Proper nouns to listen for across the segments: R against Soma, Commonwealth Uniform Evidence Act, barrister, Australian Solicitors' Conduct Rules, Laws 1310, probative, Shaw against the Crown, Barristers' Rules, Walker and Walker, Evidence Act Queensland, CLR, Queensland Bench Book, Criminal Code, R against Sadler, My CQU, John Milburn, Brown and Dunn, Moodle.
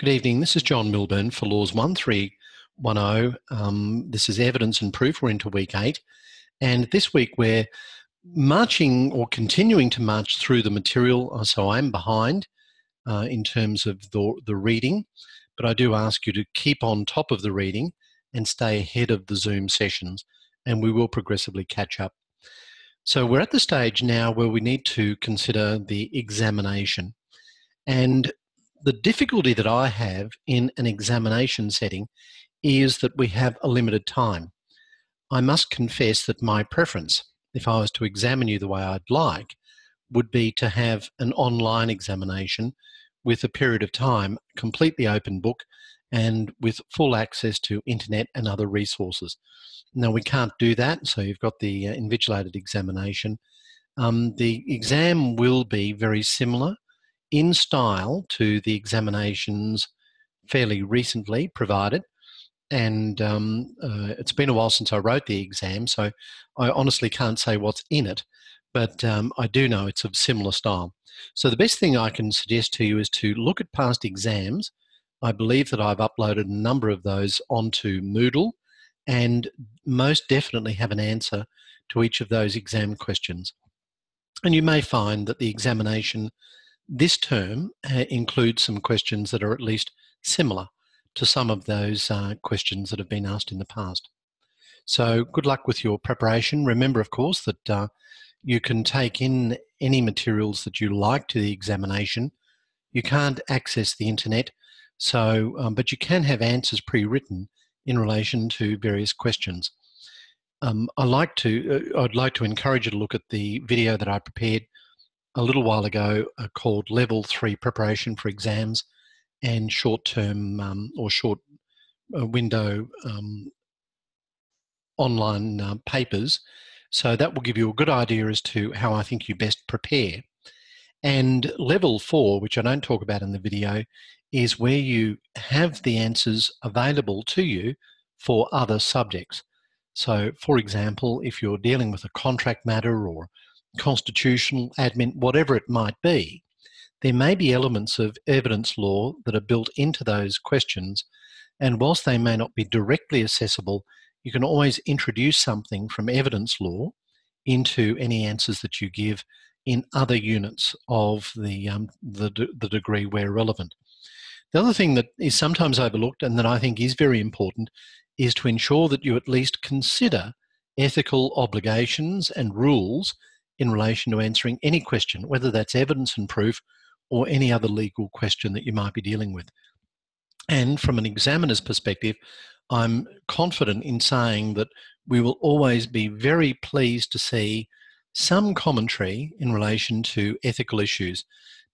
Good evening, this is John Milburn for Laws 1310. This is evidence and proof. We're into week 8, and this week we're marching or continuing to march through the material, so I'm behind in terms of the reading, but I do ask you to keep on top of the reading and stay ahead of the Zoom sessions, and we will progressively catch up. So we're at the stage now where we need to consider the examination, and the difficulty that I have in an examination setting is that we have a limited time. I must confess that my preference, if I was to examine you the way I'd like, would be to have an online examination with a period of time, completely open book, and with full access to internet and other resources. Now, we can't do that, so you've got the invigilated examination. The exam will be very similar in style to the examinations fairly recently provided, and it's been a while since I wrote the exam, so I honestly can't say what's in it, but I do know it's of similar style. So the best thing I can suggest to you is to look at past exams. I believe that I've uploaded a number of those onto Moodle, and most definitely have an answer to each of those exam questions. And you may find that the examination this term includes some questions that are at least similar to some of those questions that have been asked in the past. So good luck with your preparation. Remember, of course, that you can take in any materials that you like to the examination. You can't access the internet, so but you can have answers pre-written in relation to various questions. I'd like to encourage you to look at the video that I prepared a little while ago called Level 3 Preparation for Exams and Short-Term or Short-Window Online Papers. So that will give you a good idea as to how I think you best prepare. And Level 4, which I don't talk about in the video, is where you have the answers available to you for other subjects. So, for example, if you're dealing with a contract matter or constitutional, admin, whatever it might be, there may be elements of evidence law that are built into those questions, and whilst they may not be directly accessible, you can always introduce something from evidence law into any answers that you give in other units of the degree where relevant. The other thing that is sometimes overlooked and that I think is very important is to ensure that you at least consider ethical obligations and rules in relation to answering any question, whether that's evidence and proof or any other legal question that you might be dealing with. And from an examiner's perspective, I'm confident in saying that we will always be very pleased to see some commentary in relation to ethical issues.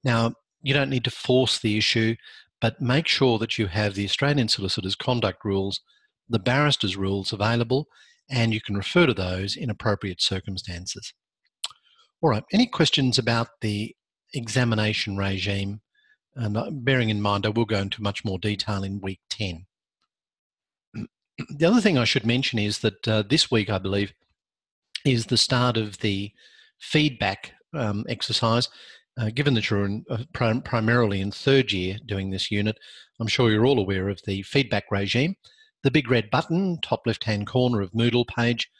Now, you don't need to force the issue, but make sure that you have the Australian Solicitors' Conduct Rules, the Barristers' Rules available, and you can refer to those in appropriate circumstances. All right, any questions about the examination regime? And bearing in mind, I will go into much more detail in week 10. The other thing I should mention is that this week, I believe, is the start of the feedback exercise. Given that you're in, primarily in third year doing this unit, I'm sure you're all aware of the feedback regime. The big red button, top left-hand corner of Moodle page,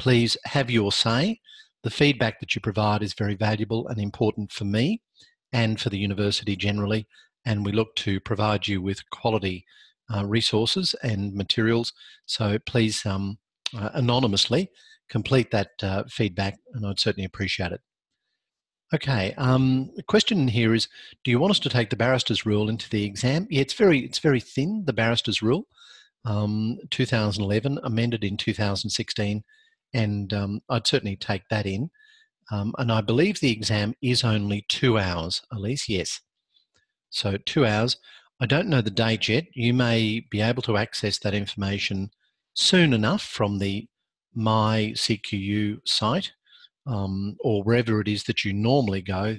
please have your say. The feedback that you provide is very valuable and important for me and for the university generally, and we look to provide you with quality resources and materials. So please anonymously complete that feedback, and I'd certainly appreciate it. Okay, the question here is, do you want us to take the Barrister's Rule into the exam? Yeah, it's very thin, the Barrister's Rule, 2011, amended in 2016, and I'd certainly take that in. And I believe the exam is only 2 hours, Elise, yes. So 2 hours. I don't know the date yet. You may be able to access that information soon enough from the My CQU site or wherever it is that you normally go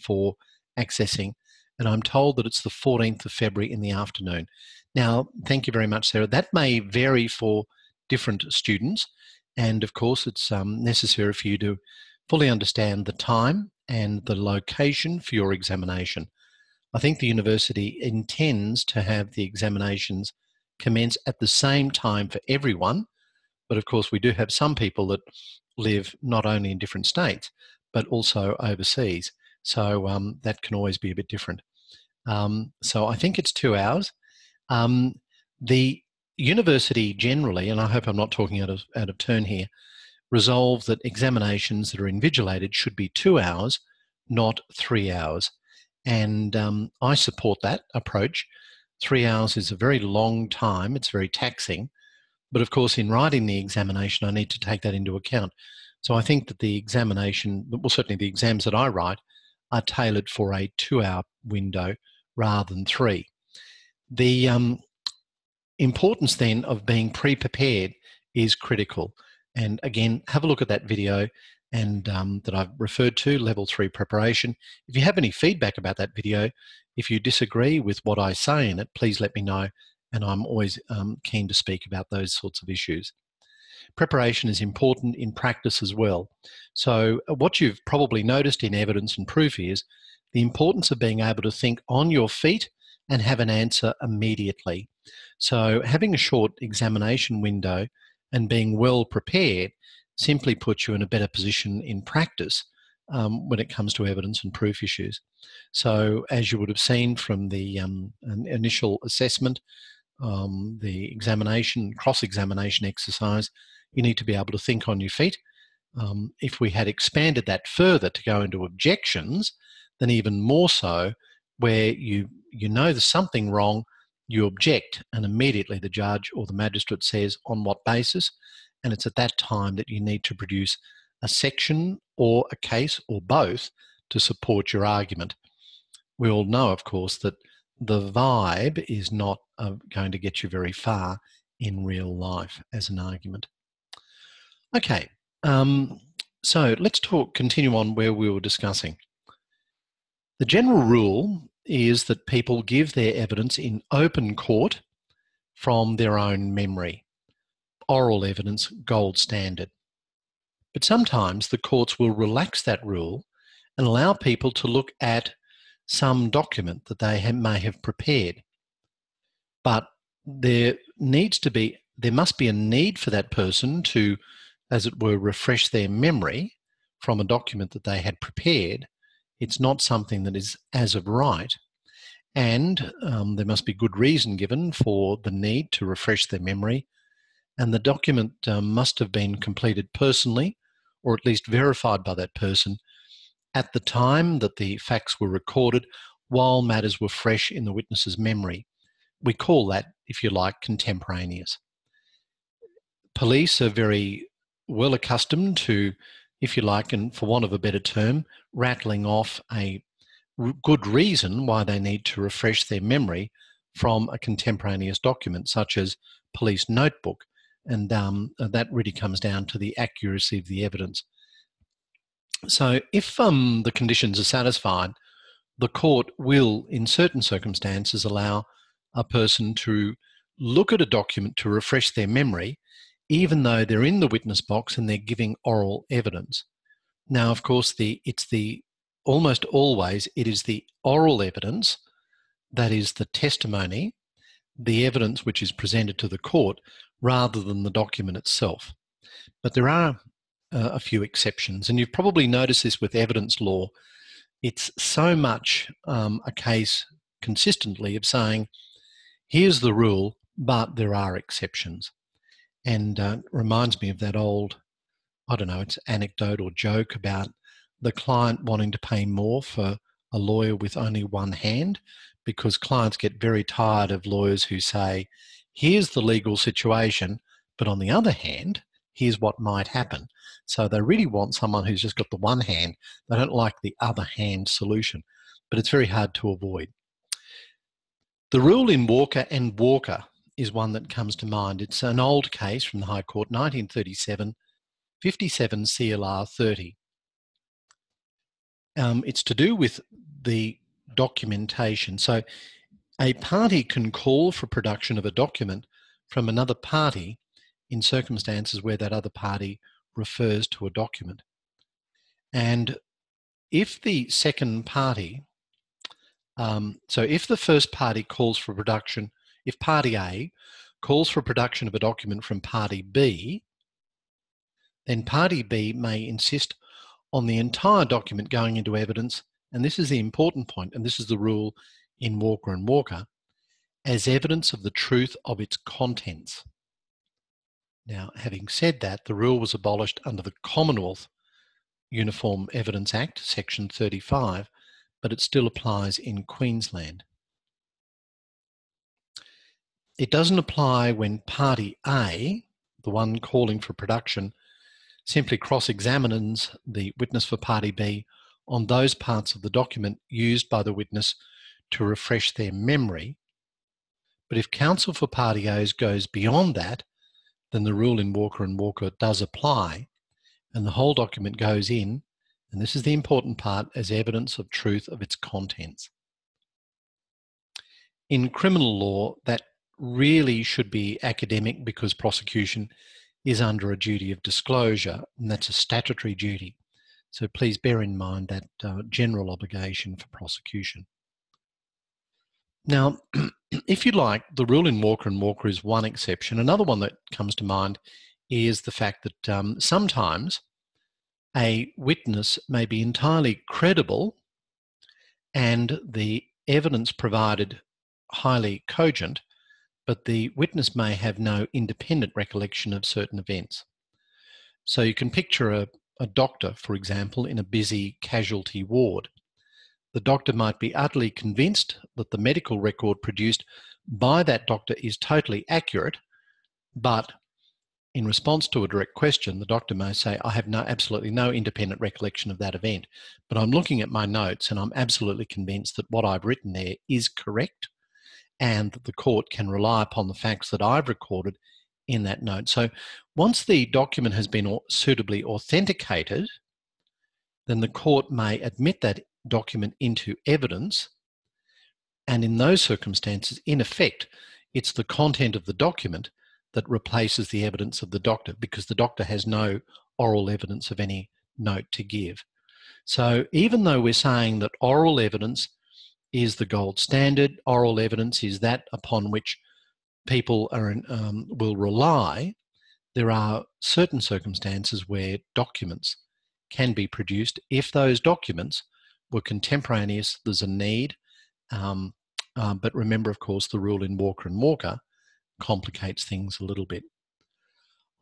for accessing. And I'm told that it's the 14th of February in the afternoon. Now, thank you very much, Sarah. That may vary for different students. And of course, it's necessary for you to fully understand the time and the location for your examination. I think the university intends to have the examinations commence at the same time for everyone. But of course, we do have some people that live not only in different states, but also overseas. So that can always be a bit different. So I think it's 2 hours. The university generally, and I hope I'm not talking out of turn here, resolve that examinations that are invigilated should be 2 hours, not 3 hours. And I support that approach. 3 hours is a very long time. It's very taxing. But of course, in writing the examination, I need to take that into account. So I think that the examination, well, certainly the exams that I write, are tailored for a 2 hour window rather than three. The importance then of being pre-prepared is critical. And again, have a look at that video and that I've referred to, level 3 preparation. If you have any feedback about that video, if you disagree with what I say in it, please let me know. And I'm always keen to speak about those sorts of issues. Preparation is important in practice as well. So what you've probably noticed in evidence and proof is the importance of being able to think on your feet and have an answer immediately. So having a short examination window and being well prepared simply puts you in a better position in practice when it comes to evidence and proof issues. So as you would have seen from the initial assessment, the examination, cross-examination exercise, you need to be able to think on your feet. If we had expanded that further to go into objections, then even more so, where you know there's something wrong, you object, and immediately the judge or the magistrate says on what basis, and it's at that time that you need to produce a section or a case or both to support your argument. We all know, of course, that the vibe is not going to get you very far in real life as an argument. Okay, so let's continue on where we were discussing. The general rule is that people give their evidence in open court from their own memory. Oral evidence, gold standard. But sometimes the courts will relax that rule and allow people to look at some document that they may have prepared. But there must be a need for that person to, as it were, refresh their memory from a document that they had prepared. It's not something that is as of right. And there must be good reason given for the need to refresh their memory. And the document must have been completed personally, or at least verified by that person, at the time that the facts were recorded while matters were fresh in the witness's memory. We call that, if you like, contemporaneous. Police are very well accustomed to, if you like, and for want of a better term, rattling off a good reason why they need to refresh their memory from a contemporaneous document, such as police notebook. And that really comes down to the accuracy of the evidence. So if the conditions are satisfied, the court will, in certain circumstances, allow a person to look at a document to refresh their memory, even though they're in the witness box and they're giving oral evidence. Now, of course, almost always it is the oral evidence, that is the testimony, the evidence which is presented to the court, rather than the document itself. But there are a few exceptions, and you've probably noticed this with evidence law. It's so much a case consistently of saying, here's the rule, but there are exceptions. And reminds me of that old, I don't know, it's anecdote or joke about the client wanting to pay more for a lawyer with only one hand, because clients get very tired of lawyers who say, here's the legal situation, but on the other hand, here's what might happen. So they really want someone who's just got the one hand. They don't like the other hand solution, but it's very hard to avoid. The rule in Walker and Walker is one that comes to mind. It's an old case from the High Court, 1937, 57 CLR 30. It's to do with the documentation. So a party can call for production of a document from another party in circumstances where that other party refers to a document. And if the second party So if the first party calls for production, if party A calls for production of a document from party B, then party B may insist on the entire document going into evidence, and this is the important point, and this is the rule in Walker and Walker, as evidence of the truth of its contents. Now, having said that, the rule was abolished under the Commonwealth Uniform Evidence Act, Section 35, but it still applies in Queensland. It doesn't apply when party A, the one calling for production, simply cross-examines the witness for party B on those parts of the document used by the witness to refresh their memory. But if counsel for party A goes beyond that, then the rule in Walker and Walker does apply, and the whole document goes in, and this is the important part, as evidence of truth of its contents. In criminal law, that really should be academic because prosecution is under a duty of disclosure, and that's a statutory duty. So please bear in mind that general obligation for prosecution. Now, if you like, the rule in Walker and Walker is one exception. Another one that comes to mind is the fact that sometimes a witness may be entirely credible and the evidence provided highly cogent, but the witness may have no independent recollection of certain events. So you can picture a doctor, for example, in a busy casualty ward. The doctor might be utterly convinced that the medical record produced by that doctor is totally accurate, but in response to a direct question, the doctor may say, I have absolutely no independent recollection of that event, but I'm looking at my notes and I'm absolutely convinced that what I've written there is correct and that the court can rely upon the facts that I've recorded in that note. So once the document has been suitably authenticated, then the court may admit that document into evidence, and in those circumstances, in effect, it's the content of the document that replaces the evidence of the doctor because the doctor has no oral evidence of any note to give. So even though we're saying that oral evidence is the gold standard, oral evidence is that upon which people are will rely, there are certain circumstances where documents can be produced if those documents were contemporaneous. There's a need, but remember, of course, the rule in Walker and Walker complicates things a little bit.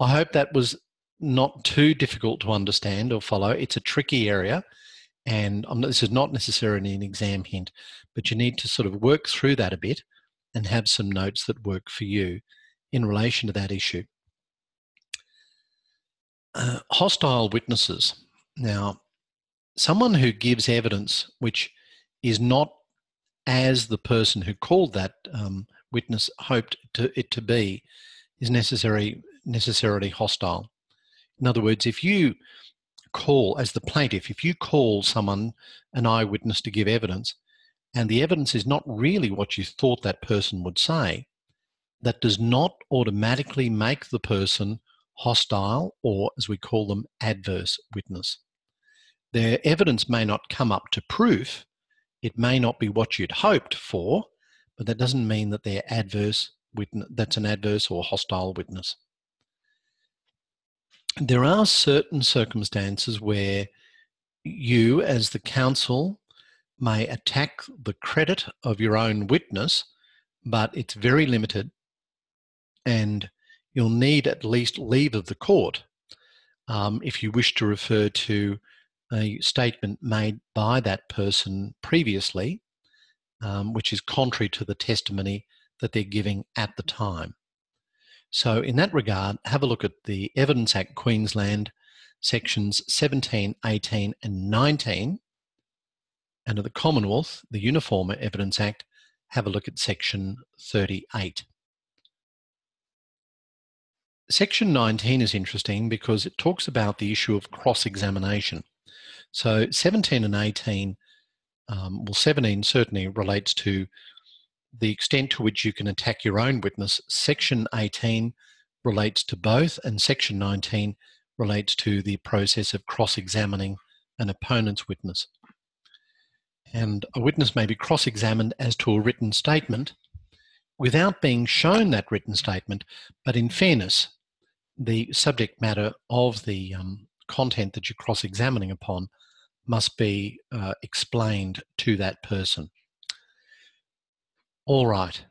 I hope that was not too difficult to understand or follow. It's a tricky area, and this is not necessarily an exam hint, but you need to sort of work through that a bit and have some notes that work for you in relation to that issue. Hostile witnesses. Now, someone who gives evidence which is not as the person who called that witness hoped it to be is necessarily hostile. In other words, if you call, as the plaintiff, if you call someone, an eyewitness, to give evidence, and the evidence is not really what you thought that person would say, that does not automatically make the person hostile or, as we call them, adverse witness. Their evidence may not come up to proof, it may not be what you'd hoped for, but that doesn't mean that they're adverse witness, that's an adverse or hostile witness. There are certain circumstances where you, as the counsel, may attack the credit of your own witness, but it's very limited and you'll need at least leave of the court if you wish to refer to a statement made by that person previously, which is contrary to the testimony that they're giving at the time. So in that regard, have a look at the Evidence Act Queensland sections 17, 18 and 19, and at the Commonwealth, the Uniform Evidence Act, have a look at section 38. Section 19 is interesting because it talks about the issue of cross-examination. So 17 and 18, 17 certainly relates to the extent to which you can attack your own witness. Section 18 relates to both, and Section 19 relates to the process of cross-examining an opponent's witness. and a witness may be cross-examined as to a written statement without being shown that written statement, but in fairness, the subject matter of the content that you're cross-examining upon must be explained to that person. All right,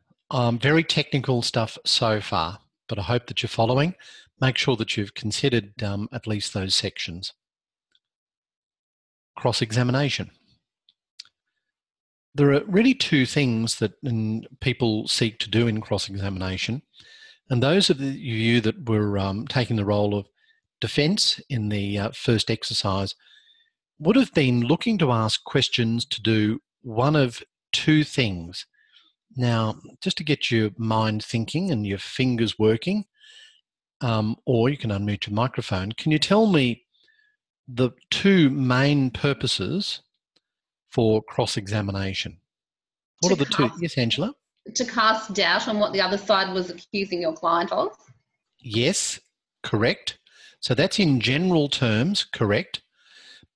very technical stuff so far, but I hope that you're following. Make sure that you've considered at least those sections. Cross-examination. There are really two things that people seek to do in cross-examination, and those of you that were taking the role of defence in the first exercise would have been looking to ask questions to do one of two things. Now, just to get your mind thinking and your fingers working, or you can unmute your microphone, can you tell me the two main purposes for cross-examination? What are the two? Yes, Angela? To cast doubt on what the other side was accusing your client of? Yes, correct. So that's in general terms, correct.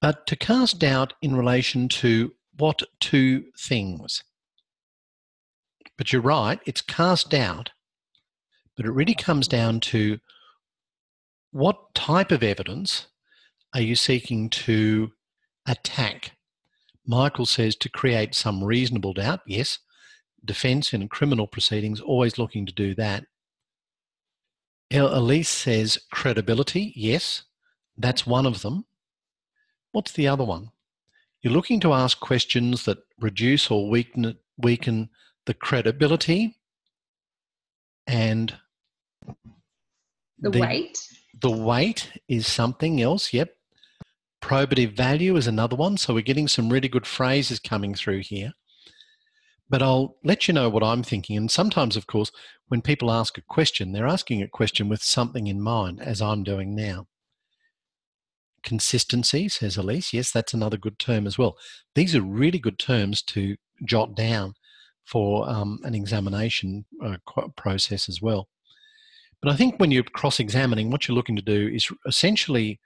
But to cast doubt in relation to what two things? But you're right, it's cast doubt, but it really comes down to what type of evidence are you seeking to attack? Michael says to create some reasonable doubt. Yes, defence in criminal proceedings, always looking to do that. Elise says credibility. Yes, that's one of them. What's the other one? You're looking to ask questions that reduce or weaken the credibility and the weight. The weight is something else, yep. Probative value is another one. So we're getting some really good phrases coming through here. But I'll let you know what I'm thinking. And sometimes, of course, when people ask a question, they're asking a question with something in mind, as I'm doing now. Consistency, says Elise. Yes, that's another good term as well. These are really good terms to jot down for an examination process as well. But I think when you're cross-examining, what you're looking to do is essentially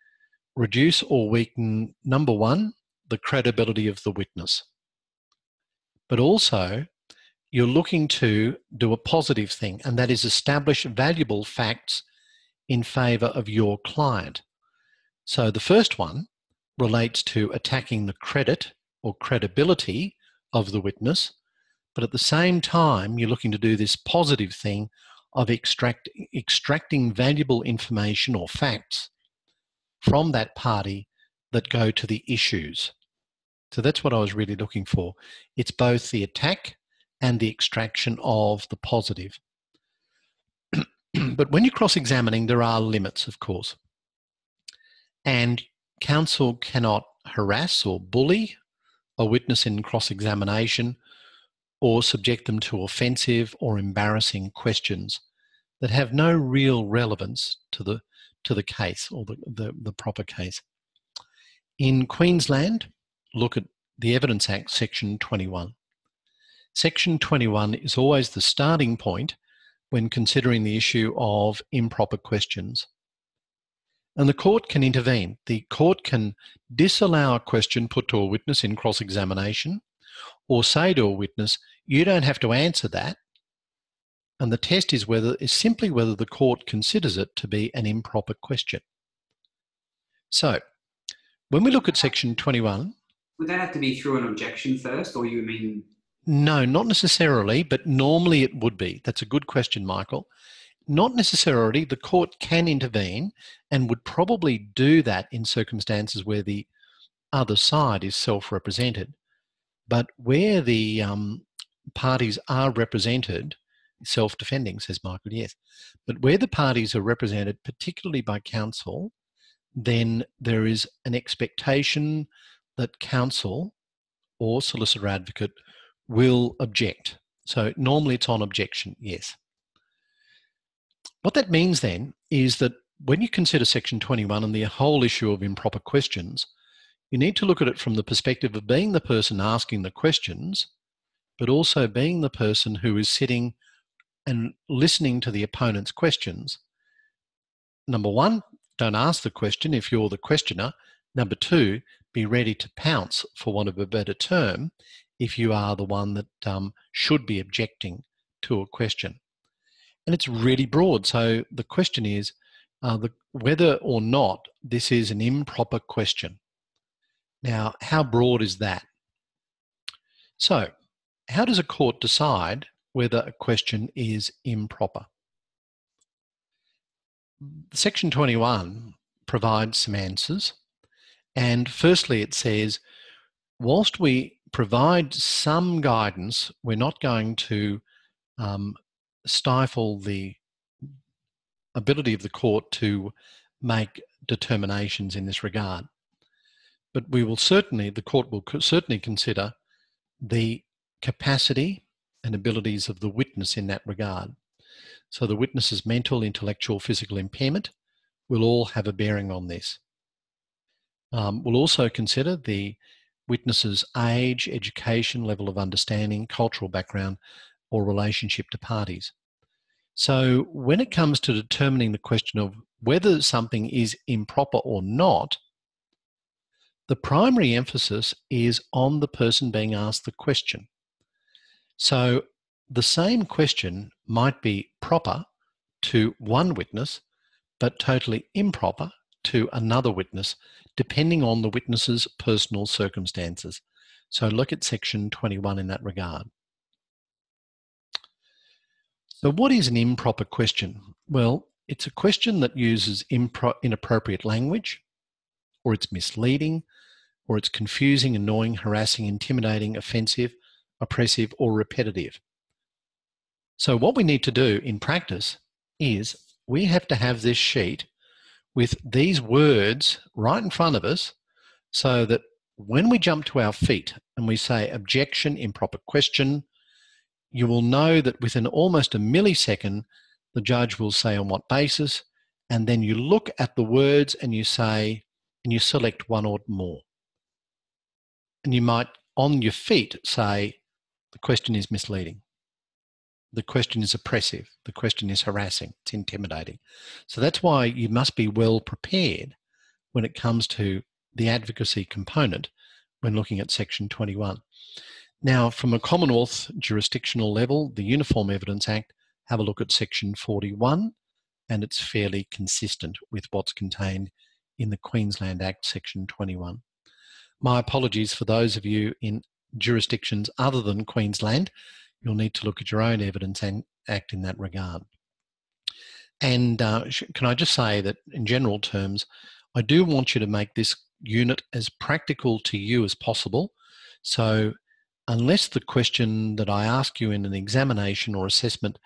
reduce or weaken, number one, the credibility of the witness. But also, you're looking to do a positive thing, and that is establish valuable facts in favour of your client. So the first one relates to attacking the credit or credibility of the witness, but at the same time, you're looking to do this positive thing of extracting valuable information or facts from that party that go to the issues. So that's what I was really looking for. It's both the attack and the extraction of the positive. But when you're cross-examining, there are limits, of course. And counsel cannot harass or bully a witness in cross-examination or subject them to offensive or embarrassing questions that have no real relevance to the case or the proper case. In Queensland, look at the Evidence Act, Section 21. Section 21 is always the starting point when considering the issue of improper questions. And the court can intervene. The court can disallow a question put to a witness in cross-examination or say to a witness, you don't have to answer that. And the test is simply whether the court considers it to be an improper question. So, when we look at Section 21... Would that have to be through an objection first, or you mean... No, not necessarily, but normally it would be. That's a good question, Michael. Not necessarily. The court can intervene and would probably do that in circumstances where the other side is self-represented. But where the parties are represented... Self-defending, says Michael, yes. But where the parties are represented, particularly by counsel, then there is an expectation that counsel or solicitor advocate will object. So normally it's on objection, yes. What that means then is that when you consider Section 21 and the whole issue of improper questions, you need to look at it from the perspective of being the person asking the questions, but also being the person who is sitting and listening to the opponent's questions. Number one, don't ask the question if you're the questioner. Number two, be ready to pounce, for want of a better term, if you are the one that should be objecting to a question. And it's really broad. So the question is whether or not this is an improper question. Now, how broad is that? So, how does a court decide whether a question is improper? Section 21 provides some answers. And firstly, it says, whilst we provide some guidance, we're not going to stifle the ability of the court to make determinations in this regard. But we will certainly, the court will certainly consider the capacity and abilities of the witness in that regard. So the witness's mental, intellectual, physical impairment will all have a bearing on this. We'll also consider the witness's age, education, level of understanding, cultural background, or relationship to parties. So when it comes to determining the question of whether something is improper or not, the primary emphasis is on the person being asked the question. So the same question might be proper to one witness, but totally improper to another witness, depending on the witness's personal circumstances. So look at section 21 in that regard. So what is an improper question? Well, it's a question that uses inappropriate language, or it's misleading, or it's confusing, annoying, harassing, intimidating, offensive, oppressive, or repetitive. So what we need to do in practice is we have to have this sheet with these words right in front of us, so that when we jump to our feet and we say objection, improper question, you will know that within almost a millisecond, the judge will say on what basis, and then you look at the words and you say, and you select one or more. And you might, on your feet, say, the question is misleading, the question is oppressive, the question is harassing, it's intimidating. So that's why you must be well prepared when it comes to the advocacy component when looking at section 21. Now, from a Commonwealth jurisdictional level, the Uniform Evidence Act, have a look at section 41, and it's fairly consistent with what's contained in the Queensland Act, section 21. My apologies for those of you in jurisdictions other than Queensland. You'll need to look at your own Evidence Act in that regard. And can I just say that in general terms, I do want you to make this unit as practical to you as possible. So unless the question that I ask you in an examination or assessment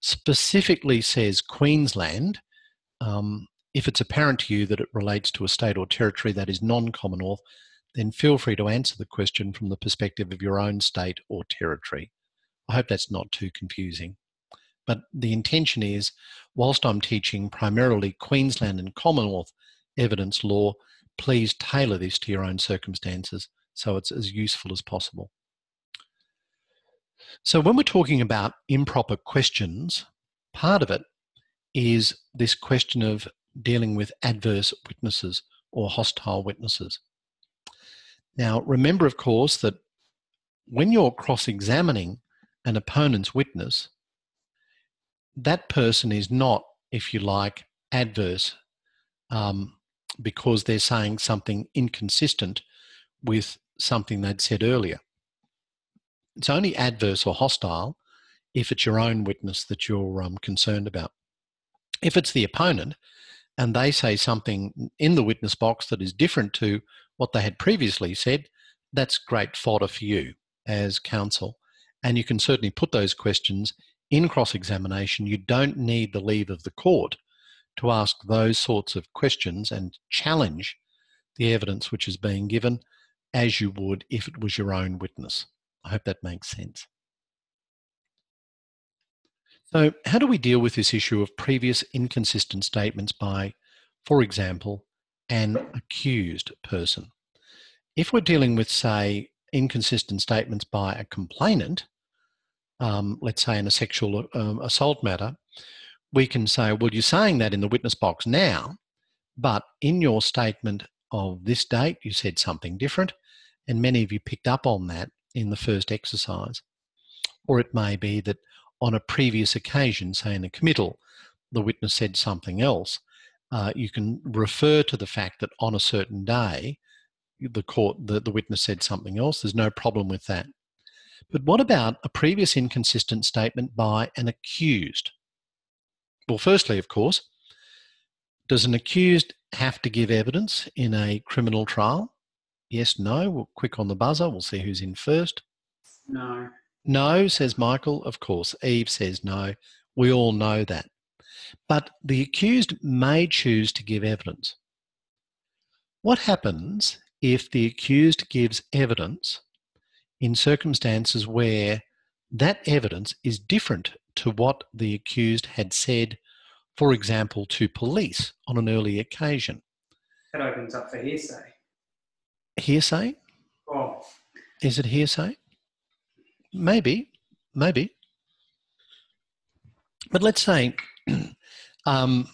specifically says Queensland, if it's apparent to you that it relates to a state or territory that is non-Commonwealth, then feel free to answer the question from the perspective of your own state or territory. I hope that's not too confusing. But the intention is, whilst I'm teaching primarily Queensland and Commonwealth evidence law, please tailor this to your own circumstances so it's as useful as possible. So when we're talking about improper questions, part of it is this question of dealing with adverse witnesses or hostile witnesses. Now, remember, of course, that when you're cross-examining an opponent's witness, that person is not, if you like, adverse because they're saying something inconsistent with something they'd said earlier. It's only adverse or hostile if it's your own witness that you're concerned about. If it's the opponent and they say something in the witness box that is different to what they had previously said, that's great fodder for you as counsel. And you can certainly put those questions in cross-examination. You don't need the leave of the court to ask those sorts of questions and challenge the evidence which is being given as you would if it was your own witness. I hope that makes sense. So how do we deal with this issue of previous inconsistent statements by, for example, an accused person? If we're dealing with, say, inconsistent statements by a complainant, let's say in a sexual assault matter, we can say, well, you're saying that in the witness box now, but in your statement of this date, you said something different, and many of you picked up on that in the first exercise. Or it may be that on a previous occasion, say in a committal, the witness said something else. You can refer to the fact that on a certain day, the witness said something else. There's no problem with that. But what about a previous inconsistent statement by an accused? Well, firstly, of course, does an accused have to give evidence in a criminal trial? Yes, no. We'll quick on the buzzer. We'll see who's in first. No. No, says Michael. Of course, Eve says no. We all know that. But the accused may choose to give evidence. What happens if the accused gives evidence in circumstances where that evidence is different to what the accused had said, for example, to police on an early occasion? That opens up for hearsay. Hearsay? Oh. Is it hearsay? Maybe, maybe. But let's say let's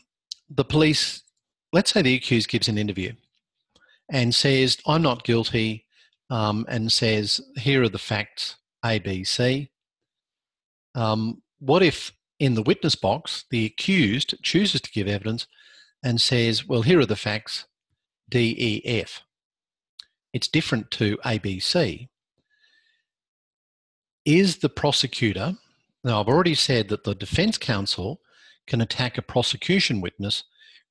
say the accused gives an interview and says, I'm not guilty, and says, here are the facts, A, B, C. What if in the witness box, the accused chooses to give evidence and says, well, here are the facts, D, E, F. It's different to A, B, C. Is the prosecutor, now I've already said that the defence counsel can attack a prosecution witness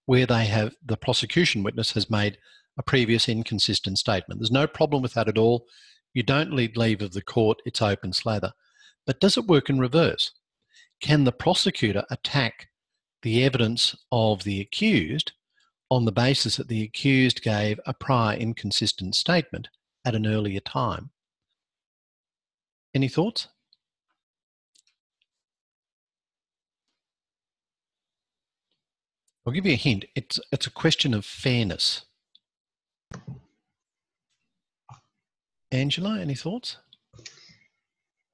where the prosecution witness has made a previous inconsistent statement. There's no problem with that at all. You don't need leave of the court, it's open slather. But does it work in reverse? Can the prosecutor attack the evidence of the accused on the basis that the accused gave a prior inconsistent statement at an earlier time? Any thoughts? I'll give you a hint. It's a question of fairness. Angela, any thoughts?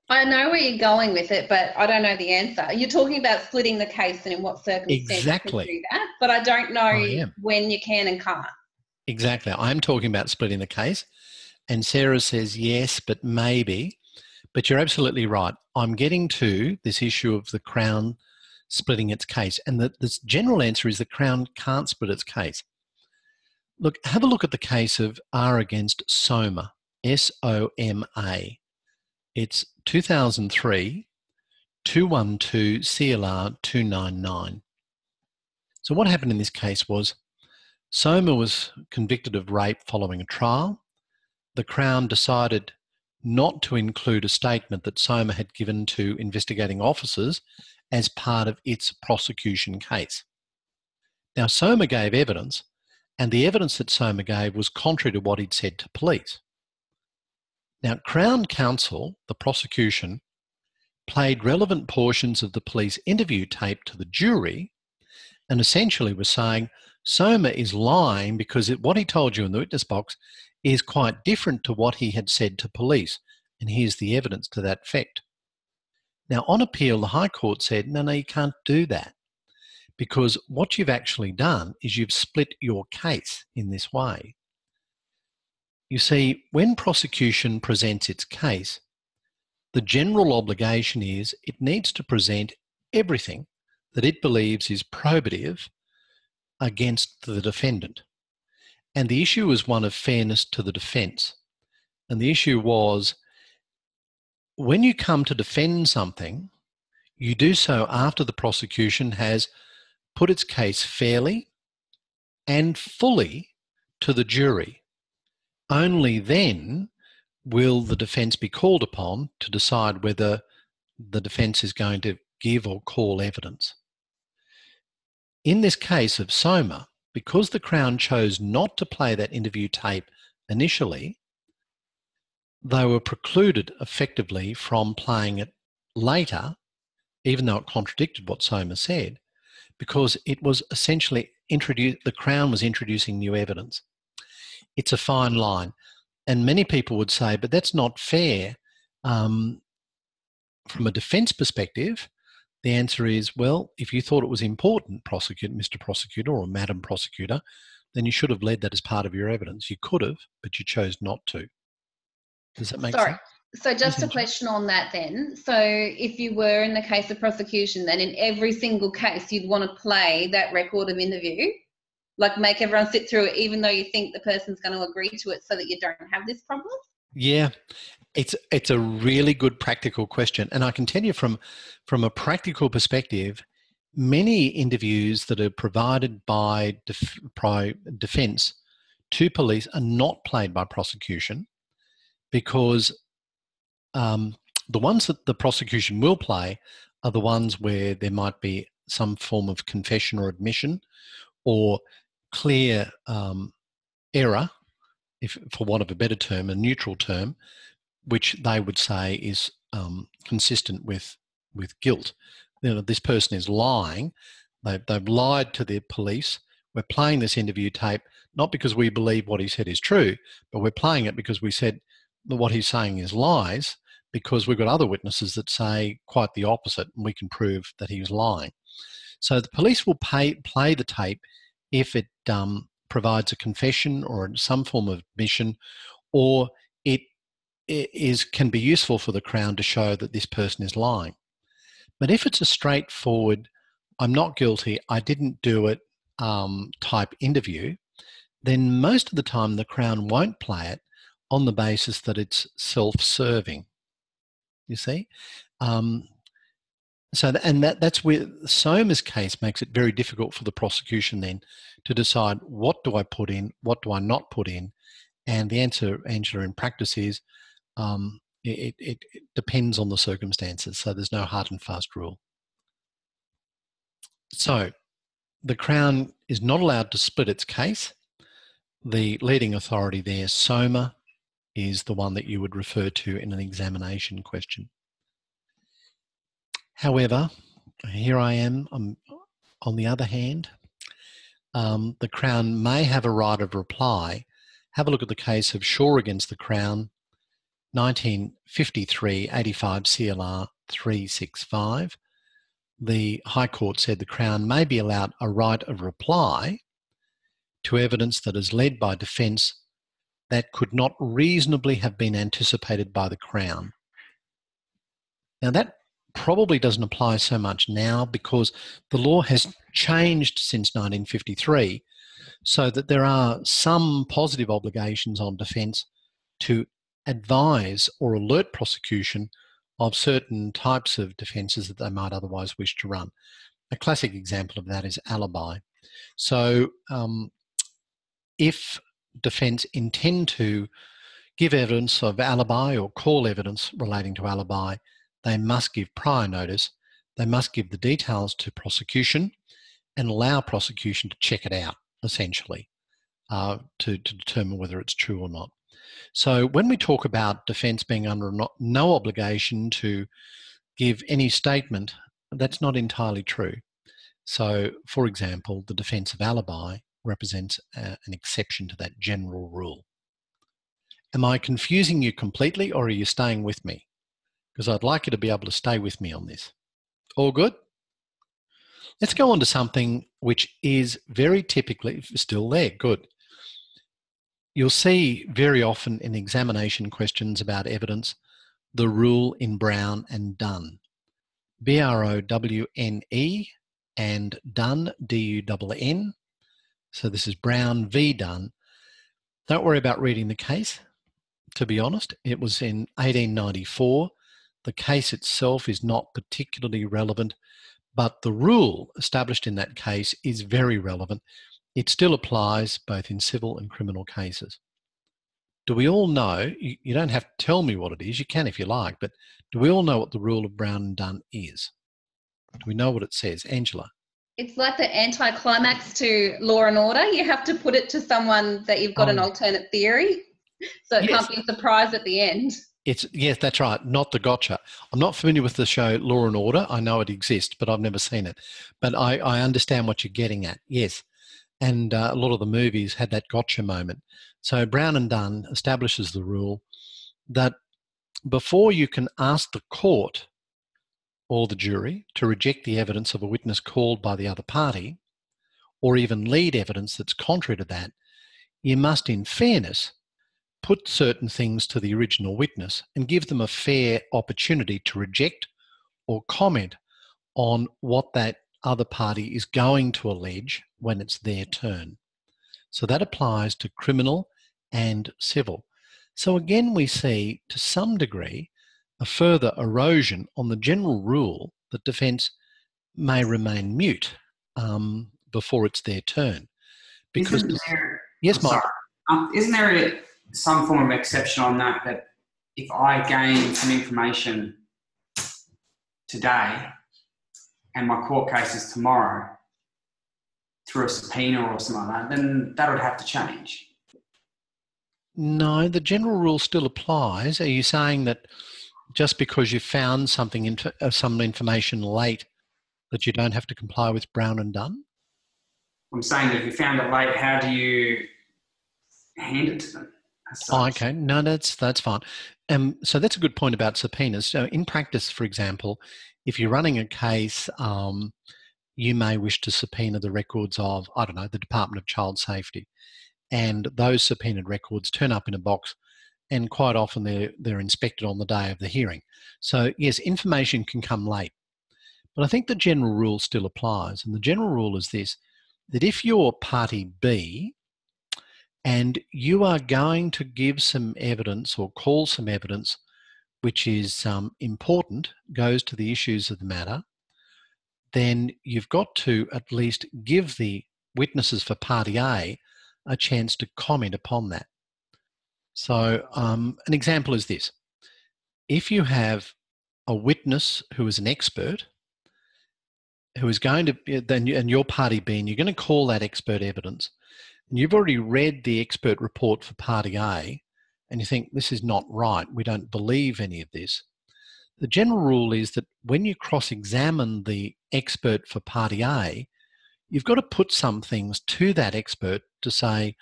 I know where you're going with it, but I don't know the answer. You're talking about splitting the case and in what circumstances exactly you can do that, but I don't know when you can and can't. Exactly. I'm talking about splitting the case, and Sarah says yes, but maybe. But you're absolutely right. I'm getting to this issue of the Crown splitting its case. And the general answer is the Crown can't split its case. Look, have a look at the case of R against Soma, S-O-M-A. It's 2003, 212 CLR 299. So what happened in this case was Soma was convicted of rape following a trial. The Crown decided not to include a statement that Soma had given to investigating officers as part of its prosecution case. Now, Soma gave evidence, and the evidence that Soma gave was contrary to what he'd said to police. Now, Crown Counsel, the prosecution, played relevant portions of the police interview tape to the jury and essentially was saying, Soma is lying because what he told you in the witness box is quite different to what he had said to police, and here's the evidence to that effect. Now, on appeal, the High Court said, no, you can't do that, because what you've actually done is you've split your case in this way. You see, when prosecution presents its case, the general obligation is it needs to present everything that it believes is probative against the defendant. And the issue was one of fairness to the defence. And the issue was, when you come to defend something, you do so after the prosecution has put its case fairly and fully to the jury. Only then will the defence be called upon to decide whether the defence is going to give or call evidence. In this case of Soma, because the Crown chose not to play that interview tape initially, they were precluded effectively from playing it later, even though it contradicted what Soma said, because it was essentially the Crown was introducing new evidence. It's a fine line. And many people would say, but that's not fair. From a defence perspective, the answer is, well, if you thought it was important, Mr. Prosecutor or Madam Prosecutor, then you should have led that as part of your evidence. You could have, but you chose not to. Does that make sense? So just a question on that then. So if you were in the case of prosecution, then in every single case you'd want to play that record of interview, like make everyone sit through it even though you think the person's going to agree to it so that you don't have this problem? Yeah, it's a really good practical question. And I can tell you from a practical perspective, many interviews that are provided by defence to police are not played by prosecution because the ones that the prosecution will play are the ones where there might be some form of confession or admission or clear error, if for want of a better term, a neutral term, which they would say is consistent with guilt. You know, this person is lying. They've lied to the police. We're playing this interview tape, not because we believe what he said is true, but we're playing it because we said that what he's saying is lies, because we've got other witnesses that say quite the opposite, and we can prove that he was lying. So the police will play the tape if it provides a confession or some form of admission, or it can be useful for the Crown to show that this person is lying. But if it's a straightforward, I'm not guilty, I didn't do it type interview, then most of the time the Crown won't play it on the basis that it's self-serving, you see. So that's where Soma's case makes it very difficult for the prosecution then to decide what do I put in, what do I not put in. And the answer, Angela, in practice is it depends on the circumstances, so there's no hard and fast rule. So the Crown is not allowed to split its case. The leading authority there, Soma, is the one that you would refer to in an examination question. However, here I am, on the other hand, the Crown may have a right of reply. Have a look at the case of Shaw against the Crown, 1953, 85 CLR 365. The High Court said the Crown may be allowed a right of reply to evidence that is led by defence that could not reasonably have been anticipated by the Crown. Now that probably doesn't apply so much now because the law has changed since 1953, so that there are some positive obligations on defence to advise or alert prosecution of certain types of defences that they might otherwise wish to run. A classic example of that is alibi. So if defence intend to give evidence of alibi or call evidence relating to alibi, they must give prior notice, they must give the details to prosecution and allow prosecution to check it out, essentially, to determine whether it's true or not. So when we talk about defence being under no obligation to give any statement, that's not entirely true. So, for example, the defence of alibi represents an exception to that general rule. Am I confusing you completely, or are you staying with me? Because I'd like you to be able to stay with me on this. All good? Let's go on to something which is very typically still there. Good. You'll see very often in examination questions about evidence the rule in Brown and Dunn. B-R-O-W-N-E and Dunn, D-U-N-N. So this is Brown v. Dunn. Don't worry about reading the case, to be honest. It was in 1894. The case itself is not particularly relevant, but the rule established in that case is very relevant. It still applies both in civil and criminal cases. Do we all know, you don't have to tell me what it is, you can if you like, but do we all know what the rule of Brown and Dunn is? Do we know what it says? Angela? It's like the anticlimax to Law and Order. You have to put it to someone that you've got an alternate theory, so it can't be a surprise at the end. Yes, that's right, not the gotcha. I'm not familiar with the show Law and Order. I know it exists, but I've never seen it. But I understand what you're getting at, yes. And a lot of the movies had that gotcha moment. So Brown and Dunn establishes the rule that before you can ask the court or the jury to reject the evidence of a witness called by the other party, or even lead evidence that's contrary to that, you must, in fairness, put certain things to the original witness and give them a fair opportunity to reject or comment on what that other party is going to allege when it's their turn. So that applies to criminal and civil. So again, we see, to some degree, a further erosion on the general rule that defence may remain mute before it's their turn. Because yes, Mike? Isn't there some form of exception on that, that if I gain some information today and my court case is tomorrow through a subpoena or something like that, then that would have to change? No, the general rule still applies. Are you saying that just because you found something, some information late, that you don't have to comply with Brown and Dunn? I'm saying that if you found it late, how do you hand it to them? Oh, okay. No, that's fine. So that's a good point about subpoenas. So in practice, for example, if you're running a case, you may wish to subpoena the records of, I don't know, the Department of Child Safety. And those subpoenaed records turn up in a box, and quite often they're inspected on the day of the hearing. So yes, information can come late. But I think the general rule still applies. And the general rule is this, that if you're party B and you are going to give some evidence or call some evidence which is important, goes to the issues of the matter, then you've got to at least give the witnesses for party A a chance to comment upon that. So an example is this. If you have a witness who is an expert, who is going to be, and your party B, and you're going to call that expert evidence, and you've already read the expert report for party A, and you think, this is not right, we don't believe any of this. The general rule is that when you cross-examine the expert for party A, you've got to put some things to that expert to say,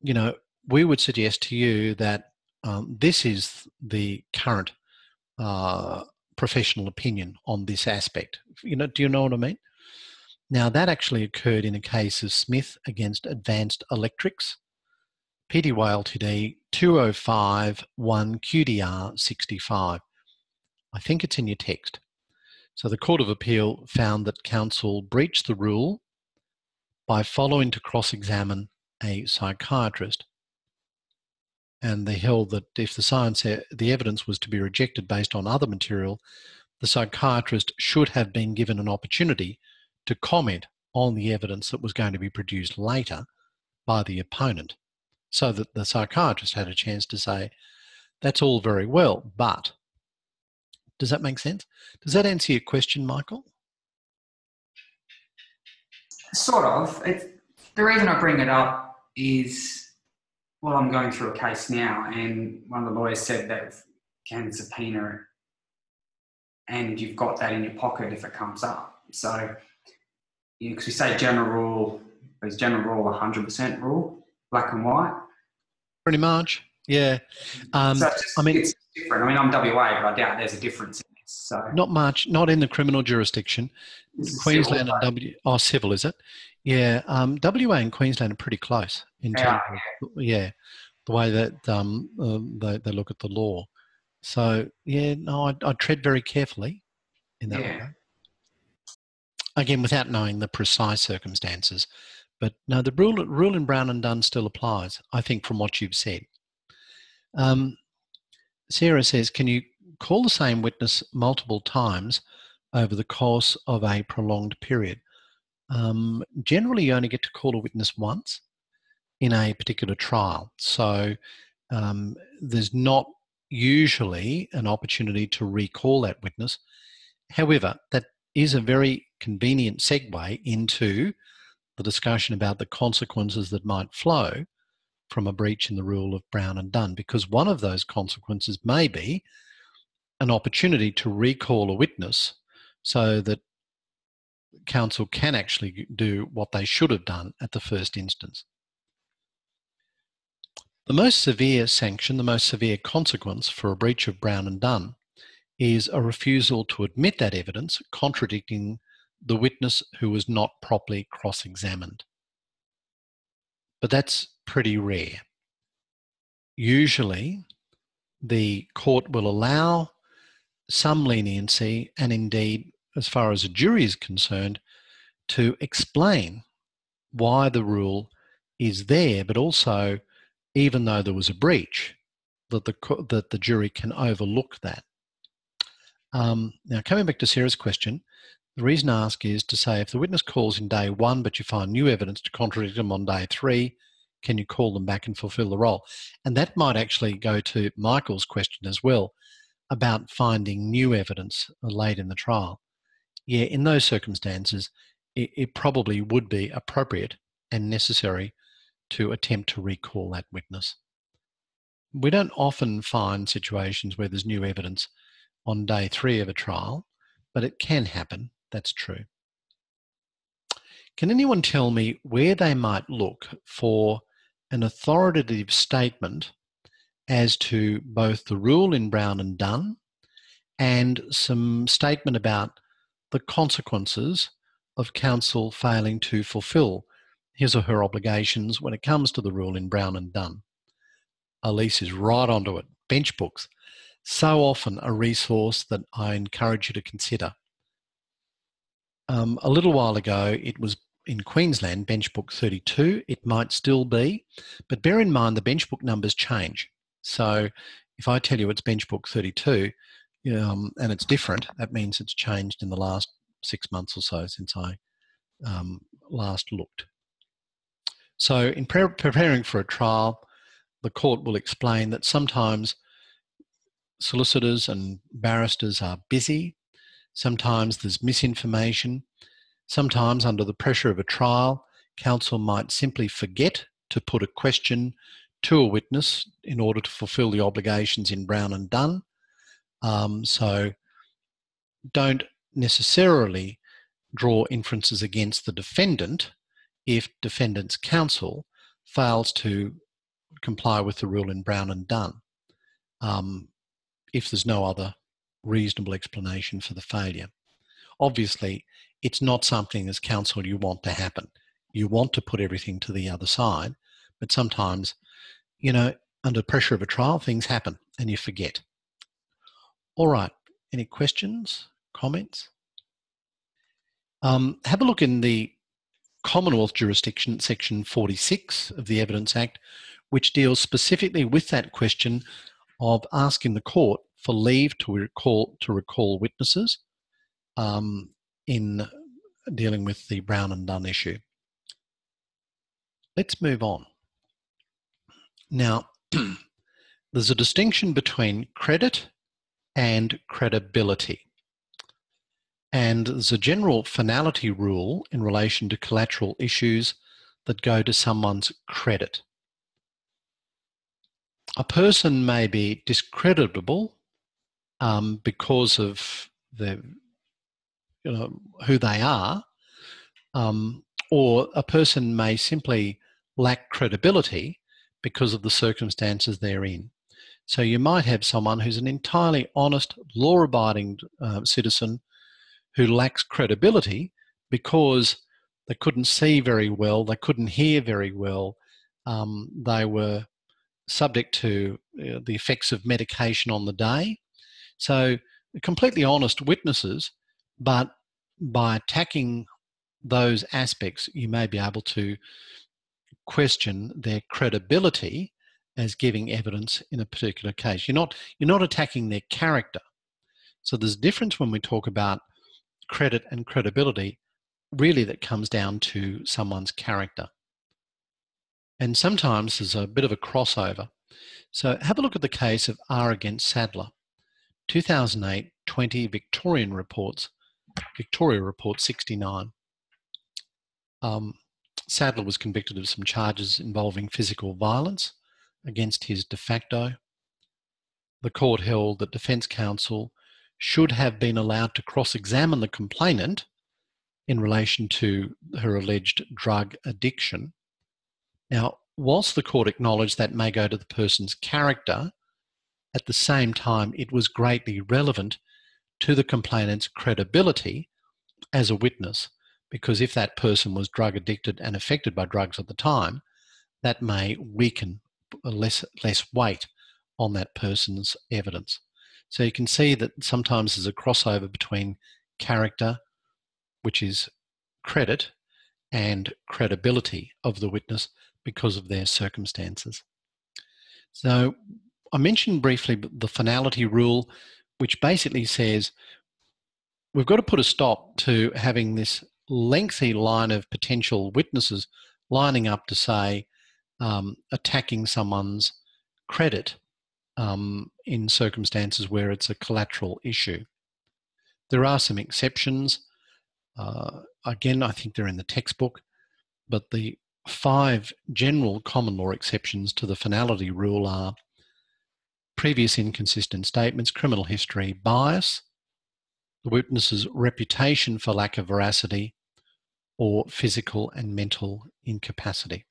you know, we would suggest to you that this is the current professional opinion on this aspect. You know, do you know what I mean? Now, that actually occurred in a case of Smith against Advanced Electrics, PTY Ltd 205-1QDR 65. I think it's in your text. So the Court of Appeal found that counsel breached the rule by following to cross-examine a psychiatrist. And they held that if the evidence was to be rejected based on other material, the psychiatrist should have been given an opportunity to comment on the evidence that was going to be produced later by the opponent, so that the psychiatrist had a chance to say, that's all very well, but... Does that make sense? Does that answer your question, Michael? Sort of. The reason I bring it up is... Well, I'm going through a case now, and one of the lawyers said that you can subpoena it and you've got that in your pocket if it comes up. So, because we say general rule, is general rule 100% rule, black and white? Pretty much, yeah. So it's just, I mean, it's different. I mean, I'm WA, but I doubt there's a difference in this. So. Not much, not in the criminal jurisdiction. Queensland and civil, is it? Yeah, WA and Queensland are pretty close in terms of, yeah, the way that they look at the law. So, yeah, no, I tread very carefully in that way. Again, without knowing the precise circumstances. But no, the rule in Brown and Dunn still applies, I think, from what you've said. Sarah says, can you call the same witness multiple times over the course of a prolonged period? Generally, you only get to call a witness once in a particular trial. So there's not usually an opportunity to recall that witness. However, that is a very convenient segue into the discussion about the consequences that might flow from a breach in the rule of Brown and Dunn, because one of those consequences may be an opportunity to recall a witness so that counsel can actually do what they should have done at the first instance. The most severe sanction, the most severe consequence for a breach of Brown and Dunn is a refusal to admit that evidence contradicting the witness who was not properly cross-examined. But that's pretty rare. Usually, the court will allow some leniency and indeed, as far as a jury is concerned, to explain why the rule is there, but also, even though there was a breach, that the jury can overlook that. Now, coming back to Sarah's question, the reason I ask is to say, if the witness calls in day one, but you find new evidence to contradict them on day three, can you call them back and fulfil the role? And that might actually go to Michael's question as well about finding new evidence late in the trial. Yeah, in those circumstances, it probably would be appropriate and necessary to attempt to recall that witness. We don't often find situations where there's new evidence on day three of a trial, but it can happen, that's true. Can anyone tell me where they might look for an authoritative statement as to both the rule in Brown and Dunn and some statement about the consequences of counsel failing to fulfil his or her obligations when it comes to the rule in Brown and Dunn? Elise is right onto it. Bench books, so often a resource that I encourage you to consider. A little while ago, it was in Queensland, Bench Book 32. It might still be, but bear in mind the bench book numbers change. So if I tell you it's Bench Book 32 and it's different, that means it's changed in the last 6 months or so since I last looked. So in preparing for a trial, the court will explain that sometimes solicitors and barristers are busy. Sometimes there's misinformation. Sometimes, under the pressure of a trial, counsel might simply forget to put a question to a witness in order to fulfil the obligations in Brown and Dunn. So don't necessarily draw inferences against the defendant if defendant's counsel fails to comply with the rule in Brown and Dunn, if there's no other reasonable explanation for the failure. Obviously, it's not something as counsel you want to happen. You want to put everything to the other side, but sometimes, you know, under pressure of a trial, things happen and you forget. All right, any questions, comments? Have a look in the Commonwealth jurisdiction, section 46 of the Evidence Act, which deals specifically with that question of asking the court for leave to recall witnesses in dealing with the Brown and Dunn issue. Let's move on. Now, there's a distinction between credit and credibility. And there's a general finality rule in relation to collateral issues that go to someone's credit. A person may be discreditable because of who they are, or a person may simply lack credibility because of the circumstances they're in. So you might have someone who's an entirely honest, law-abiding citizen who lacks credibility because they couldn't see very well, they couldn't hear very well, they were subject to the effects of medication on the day. So completely honest witnesses, but by attacking those aspects, you may be able to question their credibility as giving evidence in a particular case. You're not attacking their character. So there's a difference when we talk about credit and credibility. Really, that comes down to someone's character. And sometimes there's a bit of a crossover. So have a look at the case of R against Sadler, 2008-20 Victoria Report 69. Sadler was convicted of some charges involving physical violence against his de facto. The court held that defence counsel should have been allowed to cross-examine the complainant in relation to her alleged drug addiction. Now, whilst the court acknowledged that may go to the person's character, at the same time, it was greatly relevant to the complainant's credibility as a witness, because if that person was drug addicted and affected by drugs at the time, that may weaken less weight on that person's evidence. So you can see that sometimes there's a crossover between character, which is credit, and credibility of the witness because of their circumstances. So I mentioned briefly the finality rule, which basically says we've got to put a stop to having this lengthy line of potential witnesses lining up to say attacking someone's credit in circumstances where it's a collateral issue. There are some exceptions. Again, I think they're in the textbook, but the 5 general common law exceptions to the finality rule are previous inconsistent statements, criminal history, bias, the witness's reputation for lack of veracity, or physical and mental incapacity.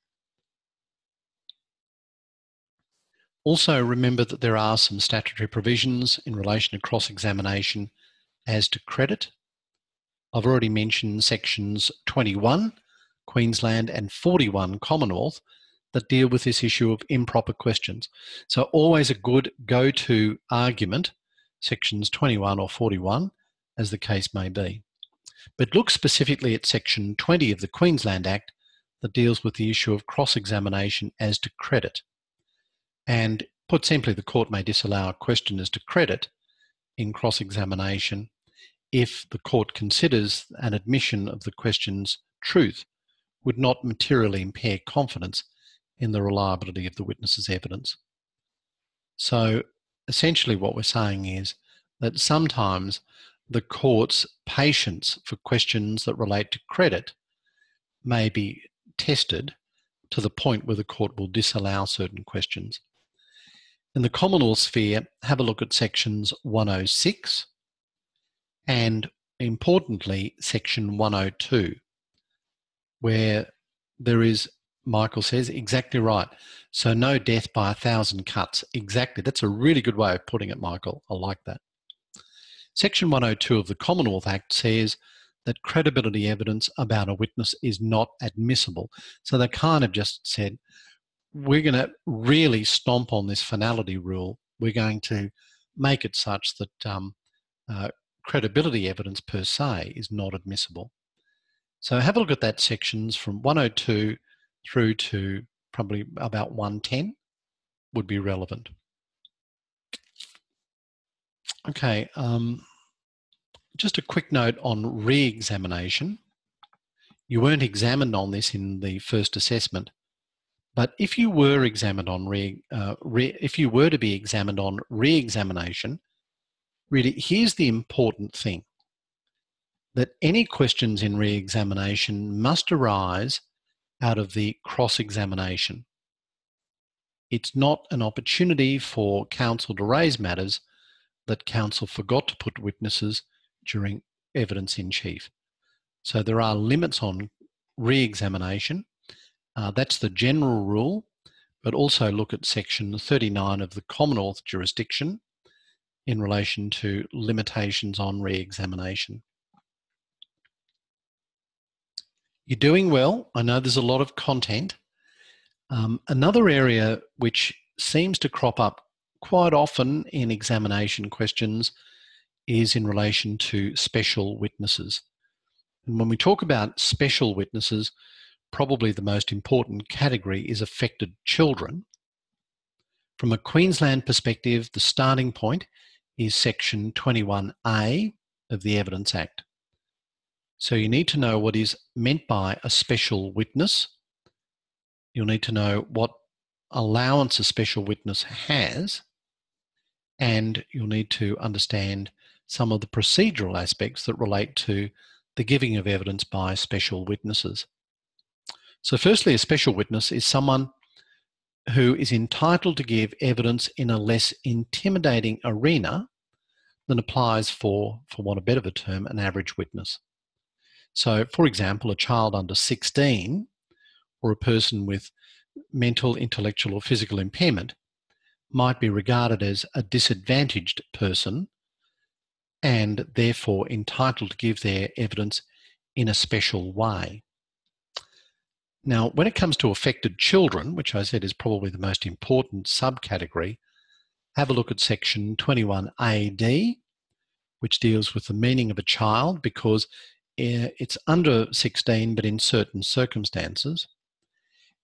Also remember that there are some statutory provisions in relation to cross-examination as to credit. I've already mentioned sections 21, Queensland, and 41, Commonwealth, that deal with this issue of improper questions. So always a good go-to argument, sections 21 or 41, as the case may be. But look specifically at section 20 of the Queensland Act that deals with the issue of cross-examination as to credit. And put simply, the court may disallow a question as to credit in cross-examination if the court considers an admission of the question's truth would not materially impair confidence in the reliability of the witness's evidence. So essentially what we're saying is that sometimes the court's patience for questions that relate to credit may be tested to the point where the court will disallow certain questions. In the common law sphere, have a look at sections 106 and, importantly, section 102, where there is, Michael says, exactly right. So no death by 1,000 cuts. Exactly. That's a really good way of putting it, Michael. I like that. Section 102 of the Commonwealth Act says that credibility evidence about a witness is not admissible. So they kind of just said, we're going to really stomp on this finality rule. We're going to make it such that credibility evidence per se is not admissible. So have a look at that sections from 102 through to probably about 110 would be relevant. Okay, just a quick note on re-examination. You weren't examined on this in the first assessment, but if you were examined on re-examination, really here's the important thing, that any questions in re-examination must arise out of the cross-examination. It's not an opportunity for counsel to raise matters that counsel forgot to put witnesses during evidence in chief. So there are limits on re-examination. That's the general rule, but also look at section 39 of the Commonwealth jurisdiction in relation to limitations on re-examination. You're doing well. I know there's a lot of content. Another area which seems to crop up quite often in examination questions is in relation to special witnesses. And when we talk about special witnesses, probably the most important category is affected children. From a Queensland perspective, the starting point is section 21A of the Evidence Act. So you need to know what is meant by a special witness. You'll need to know what allowance a special witness has, and you'll need to understand some of the procedural aspects that relate to the giving of evidence by special witnesses. So firstly, a special witness is someone who is entitled to give evidence in a less intimidating arena than applies for want of a better term, an average witness. So, for example, a child under 16 or a person with mental, intellectual or physical impairment might be regarded as a disadvantaged person and therefore entitled to give their evidence in a special way. Now, when it comes to affected children, which I said is probably the most important subcategory, have a look at section 21AD, which deals with the meaning of a child because it's under 16, but in certain circumstances.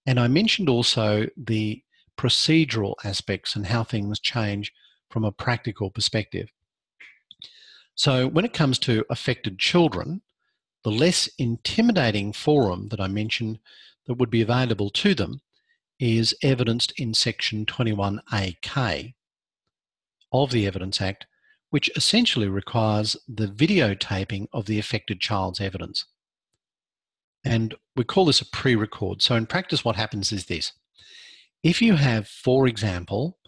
And I mentioned also the procedural aspects and how things change from a practical perspective. So when it comes to affected children, the less intimidating forum that I mentioned that would be available to them is evidenced in section 21AK of the Evidence Act, which essentially requires the videotaping of the affected child's evidence. And we call this a pre-record. So in practice, what happens is this. If you have, for example,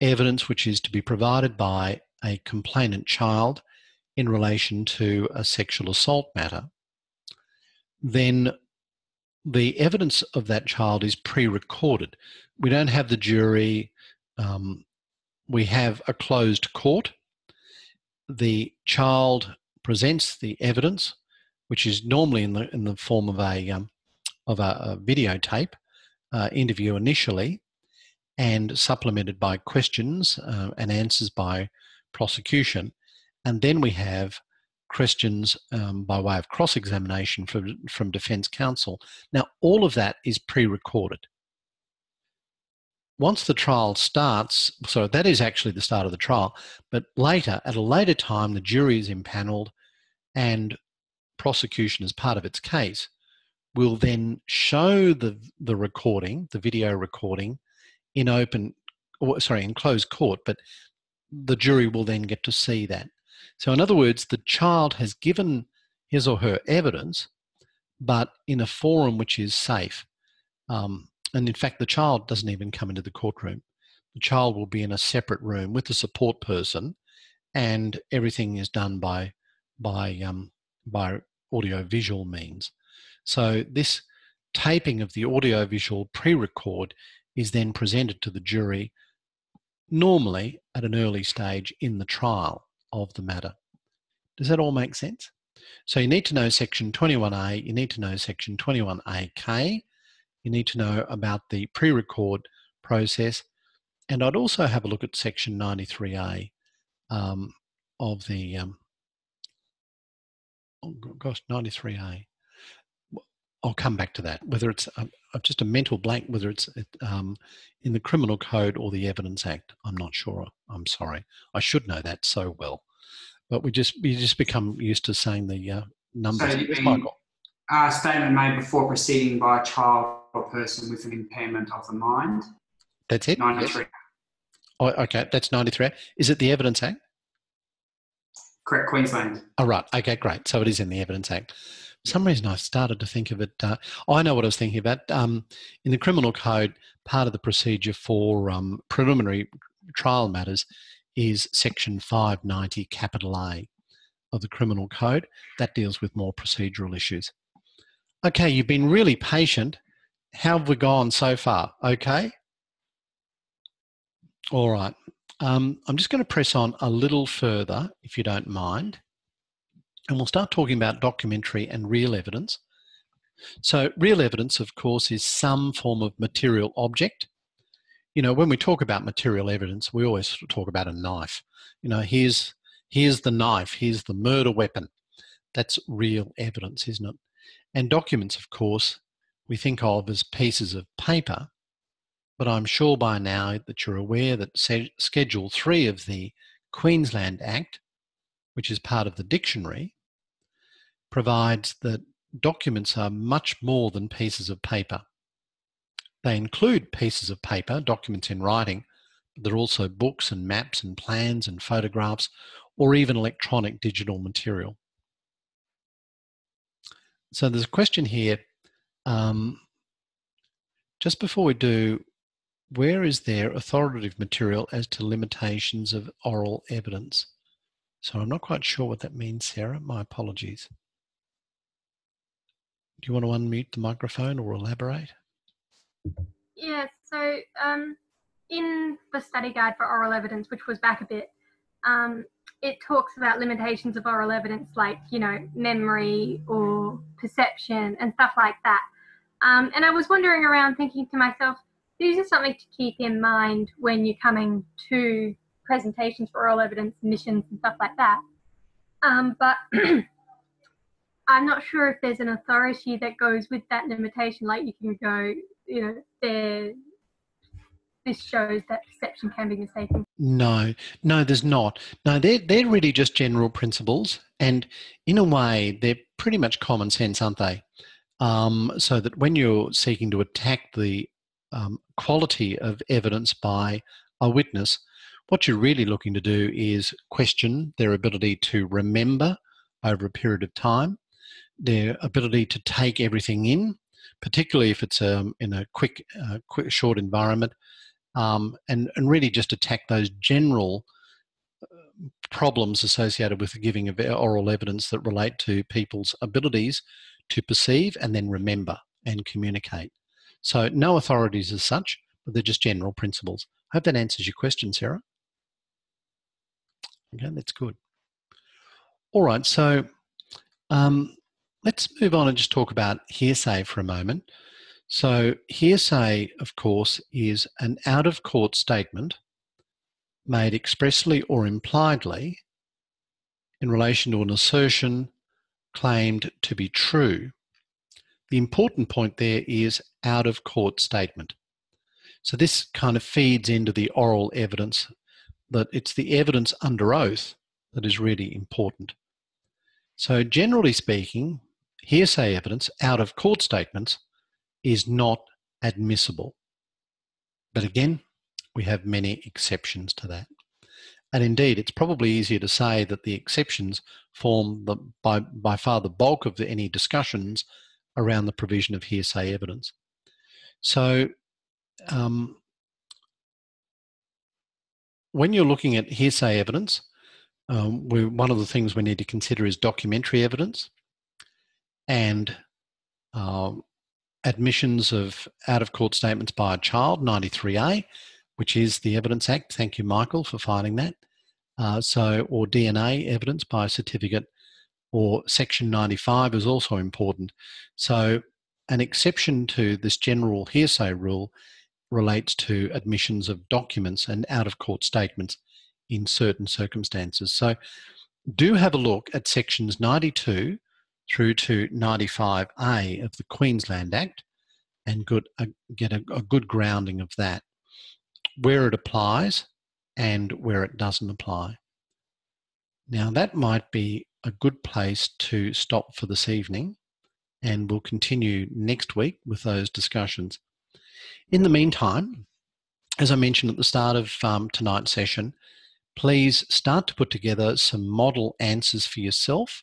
evidence which is to be provided by a complainant child in relation to a sexual assault matter, then the evidence of that child is pre-recorded. We don't have the jury. We have a closed court. The child presents the evidence, which is normally in the form of a videotape interview initially, and supplemented by questions and answers by prosecution. And then we have questions by way of cross-examination from defence counsel. Now, all of that is pre-recorded. Once the trial starts, so that is actually the start of the trial, but later, at a later time, the jury is impanelled and prosecution as part of its case will then show the recording, the video recording, in closed court, but the jury will then get to see that. So in other words, the child has given his or her evidence, but in a forum which is safe. And in fact, the child doesn't even come into the courtroom. The child will be in a separate room with a support person, and everything is done by audiovisual means. So this taping of the audiovisual pre-record is then presented to the jury, normally at an early stage in the trial of the matter. Does that all make sense? So you need to know section 21A, you need to know section 21AK, you need to know about the pre-record process, and I'd also have a look at section 93A of the... 93A. I'll come back to that, whether it's just a mental blank, whether it's in the Criminal Code or the Evidence Act. I'm not sure. I'm sorry. I should know that so well. But we just become used to saying the numbers. So yes, Michael. A statement made before proceeding by a child or person with an impairment of the mind. That's it? 93. Yes. Oh, okay, that's 93. Is it the Evidence Act? Correct, Queensland. Oh, right. Okay, great. So it is in the Evidence Act. For some reason, I started to think of it. I know what I was thinking about. In the Criminal Code, part of the procedure for preliminary trial matters is section 590A of the Criminal Code. That deals with more procedural issues. Okay, you've been really patient. How have we gone so far? Okay? All right. I'm just going to press on a little further, if you don't mind. And we'll start talking about documentary and real evidence. So real evidence, of course, is some form of material object. You know, when we talk about material evidence, we always talk about a knife. You know, here's the knife, here's the murder weapon. That's real evidence, isn't it? And documents, of course, we think of as pieces of paper. But I'm sure by now that you're aware that Schedule 3 of the Queensland Act, which is part of the dictionary, provides that documents are much more than pieces of paper. They include pieces of paper, documents in writing, but they're also books and maps and plans and photographs, or even electronic digital material. So there's a question here. Just before we do, where is there authoritative material as to limitations of oral evidence? So I'm not quite sure what that means, Sarah. My apologies. Do you want to unmute the microphone or elaborate? Yeah, so in the study guide for oral evidence, which was back a bit, it talks about limitations of oral evidence, like, you know, memory or perception and stuff like that. And I was wandering around thinking to myself, these are something to keep in mind when you're coming to presentations for oral evidence, missions and stuff like that. But I'm not sure if there's an authority that goes with that limitation, like you can go, you know, this shows that perception can be mistaken. No, there's not. No, they're really just general principles, and in a way they're pretty much common sense, aren't they? So that when you're seeking to attack the quality of evidence by a witness, what you're really looking to do is question their ability to remember over a period of time, their ability to take everything in, particularly if it's in a quick short environment, and really just attack those general problems associated with the giving of oral evidence that relate to people's abilities to perceive and then remember and communicate. So no authorities as such, but they're just general principles. I hope that answers your question, Sarah. Okay, that's good. All right, so let's move on and just talk about hearsay for a moment. So hearsay, of course, is an out-of-court statement made expressly or impliedly in relation to an assertion claimed to be true. The important point there is out-of-court statement. So this kind of feeds into the oral evidence, that it's the evidence under oath that is really important. So generally speaking, hearsay evidence, out-of-court statements, is not admissible. But again, we have many exceptions to that. And indeed, it's probably easier to say that the exceptions form by far the bulk of any discussions around the provision of hearsay evidence. So when you're looking at hearsay evidence, one of the things we need to consider is documentary evidence and admissions of out-of-court statements by a child, 93A, which is the Evidence Act. Thank you, Michael, for finding that. Or DNA evidence by a certificate, or Section 95 is also important. So an exception to this general hearsay rule relates to admissions of documents and out-of-court statements in certain circumstances. So do have a look at sections 92 through to 95A of the Queensland Act and get a good grounding of that, where it applies and where it doesn't apply. Now, that might be a good place to stop for this evening, and we'll continue next week with those discussions. In the meantime, as I mentioned at the start of tonight's session, please start to put together some model answers for yourself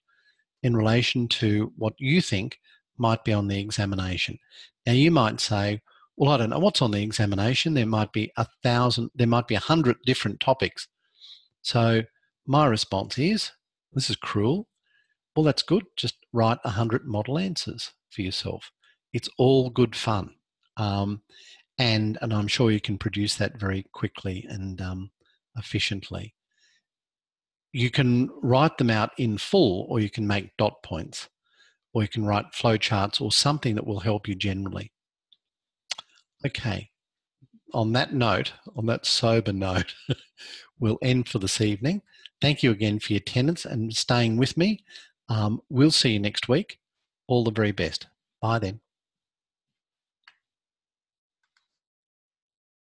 in relation to what you think might be on the examination. Now, you might say, well, I don't know what's on the examination. There might be 100 different topics. So my response is, this is cruel. Well, that's good. Just write 100 model answers for yourself. It's all good fun. And I'm sure you can produce that very quickly and efficiently. You can write them out in full, or you can make dot points, or you can write flowcharts or something that will help you generally. Okay, on that sober note, we'll end for this evening. Thank you again for your attendance and staying with me. We'll see you next week. All the very best. Bye then.